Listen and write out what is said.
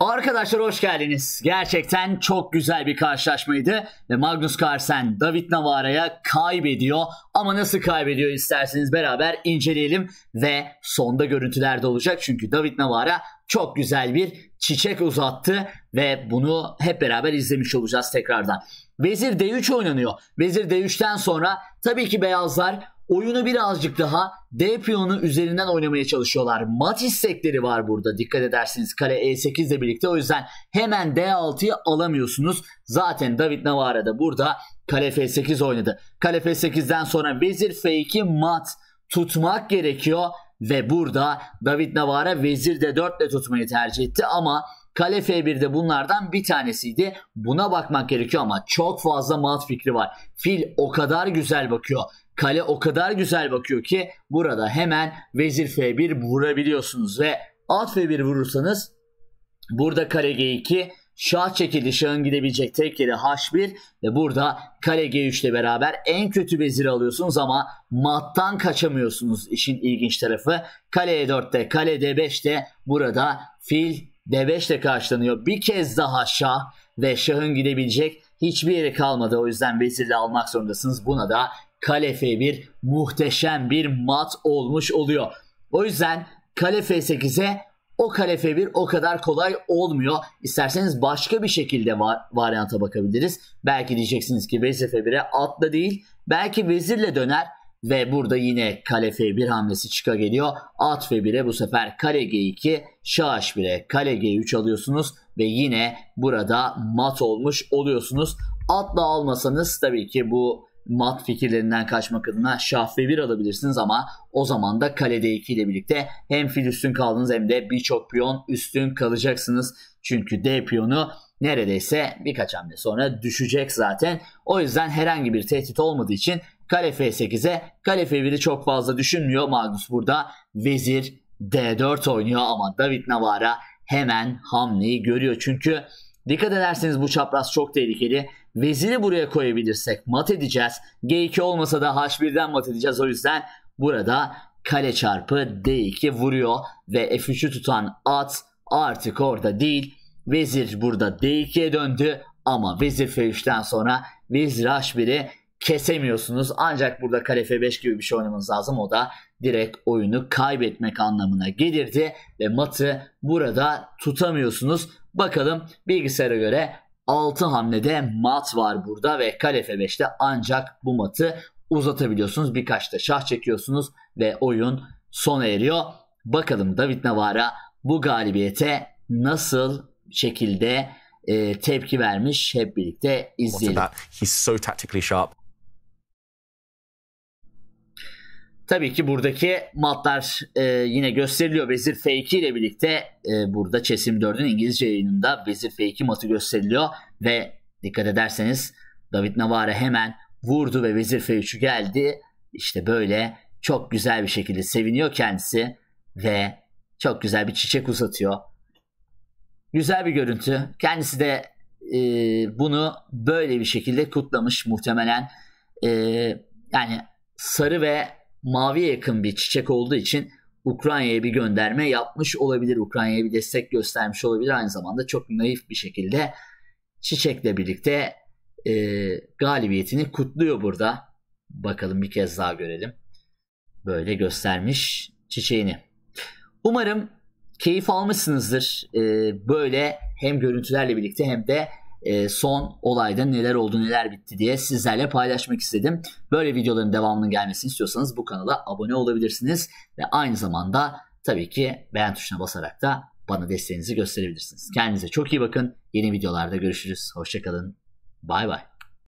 Arkadaşlar hoş geldiniz. Gerçekten çok güzel bir karşılaşmaydı ve Magnus Carlsen David Navara'ya kaybediyor. Ama nasıl kaybediyor isterseniz beraber inceleyelim ve sonda görüntüler de olacak. Çünkü David Navara çok güzel bir çiçek uzattı ve bunu hep beraber izlemiş olacağız tekrardan. Vezir D3 oynanıyor. Vezir D3'ten sonra tabii ki beyazlar oyunu birazcık daha D piyonu üzerinden oynamaya çalışıyorlar. Mat istekleri var burada. Dikkat edersiniz kale E8 ile birlikte. O yüzden hemen D6'yı alamıyorsunuz. Zaten David Navara da burada kale F8 oynadı. Kale F8'den sonra vezir F2 mat tutmak gerekiyor. Ve burada David Navara vezir D4 ile tutmayı tercih etti. Ama kale F1'de bunlardan bir tanesiydi. Buna bakmak gerekiyor ama çok fazla mat fikri var. Fil o kadar güzel bakıyor. Kale o kadar güzel bakıyor ki burada hemen vezir F1 vurabiliyorsunuz ve at F1 vurursanız burada kale G2, şah çekildi, şahın gidebilecek tek yeri H1 ve burada kale G3 ile beraber en kötü veziri alıyorsunuz ama mattan kaçamıyorsunuz işin ilginç tarafı. Kale E4'te, kale D5'te burada fil D5 ile karşılanıyor. Bir kez daha şah ve şahın gidebilecek hiçbir yeri kalmadı. O yüzden vezirle almak zorundasınız. Buna da kale F1 muhteşem bir mat olmuş oluyor. O yüzden kale F8'e o kale F1 o kadar kolay olmuyor. İsterseniz başka bir şekilde varyanta bakabiliriz. Belki diyeceksiniz ki vezir F1'e atla değil. Belki vezirle döner ve burada yine kale F1 hamlesi çıka geliyor. At F1'e bu sefer kale G2, şah H1'e kale G3 alıyorsunuz ve yine burada mat olmuş oluyorsunuz. Atla almasanız tabii ki bu mat fikirlerinden kaçmak adına şah F1 alabilirsiniz ama o zaman da kale D2 ile birlikte hem fil üstün kaldınız hem de birçok piyon üstün kalacaksınız. Çünkü D piyonu neredeyse birkaç hamle sonra düşecek zaten. O yüzden herhangi bir tehdit olmadığı için kale F8'e kale F1'i çok fazla düşünmüyor. Magnus burada vezir D4 oynuyor ama David Navara hemen hamleyi görüyor. Çünkü dikkat ederseniz bu çapraz çok tehlikeli. Veziri buraya koyabilirsek mat edeceğiz. G2 olmasa da H1'den mat edeceğiz. O yüzden burada kale çarpı D2 vuruyor. Ve F3'ü tutan at artık orada değil. Vezir burada D2'ye döndü. Ama vezir F3'ten sonra vezir H1'i kesemiyorsunuz. Ancak burada kale F5 gibi bir şey oynamanız lazım. O da direkt oyunu kaybetmek anlamına gelirdi. Ve matı burada tutamıyorsunuz. Bakalım bilgisayara göre 6 hamlede mat var burada ve kale F5'te ancak bu matı uzatabiliyorsunuz. Birkaç da şah çekiyorsunuz ve oyun sona eriyor. Bakalım David Navara bu galibiyete nasıl şekilde tepki vermiş, hep birlikte izleyelim. Tabii ki buradaki matlar yine gösteriliyor. Vezir F2 ile birlikte burada Chess'im 4'ün İngilizce yayınında vezir F2 matı gösteriliyor. Ve dikkat ederseniz David Navara hemen vurdu ve vezir F3'ü geldi. İşte böyle çok güzel bir şekilde seviniyor kendisi ve çok güzel bir çiçek uzatıyor. Güzel bir görüntü. Kendisi de bunu böyle bir şekilde kutlamış muhtemelen. Yani sarı ve maviye yakın bir çiçek olduğu için Ukrayna'ya bir gönderme yapmış olabilir. Ukrayna'ya bir destek göstermiş olabilir. Aynı zamanda çok naif bir şekilde çiçekle birlikte galibiyetini kutluyor burada. Bakalım bir kez daha görelim. Böyle göstermiş çiçeğini. Umarım keyif almışsınızdır. Böyle hem görüntülerle birlikte hem de son olayda neler oldu neler bitti diye sizlerle paylaşmak istedim. Böyle videoların devamının gelmesini istiyorsanız bu kanala abone olabilirsiniz. Ve aynı zamanda tabii ki beğen tuşuna basarak da bana desteğinizi gösterebilirsiniz. Kendinize çok iyi bakın. Yeni videolarda görüşürüz. Hoşçakalın. Bay bay.